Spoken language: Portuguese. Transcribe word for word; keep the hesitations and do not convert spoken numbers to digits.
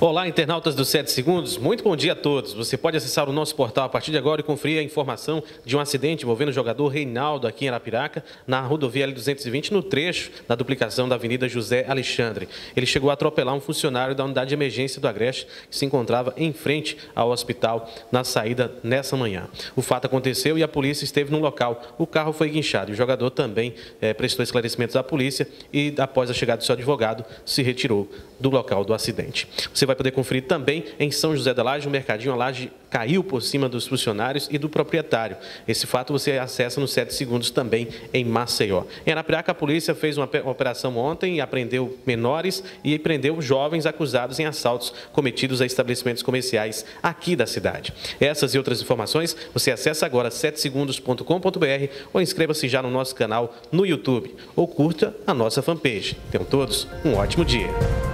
Olá, internautas do sete segundos, muito bom dia a todos. Você pode acessar o nosso portal a partir de agora e conferir a informação de um acidente envolvendo o jogador Reinaldo aqui em Arapiraca, na rodovia L duzentos e vinte, no trecho da duplicação da avenida José Alexandre. Ele chegou a atropelar um funcionário da unidade de emergência do Agreste, que se encontrava em frente ao hospital na saída nessa manhã. O fato aconteceu e a polícia esteve no local. O carro foi guinchado e o jogador também eh, prestou esclarecimentos à polícia e, após a chegada do seu advogado, se retirou do local do acidente. Você vai poder conferir também em São José da Laje, o mercadinho, a laje caiu por cima dos funcionários e do proprietário. Esse fato você acessa no sete segundos também em Maceió. Em Arapiraca, a polícia fez uma operação ontem e apreendeu menores e prendeu jovens acusados em assaltos cometidos a estabelecimentos comerciais aqui da cidade. Essas e outras informações você acessa agora sete segundos ponto com ponto br ou inscreva-se já no nosso canal no YouTube ou curta a nossa fanpage. Tenham todos um ótimo dia.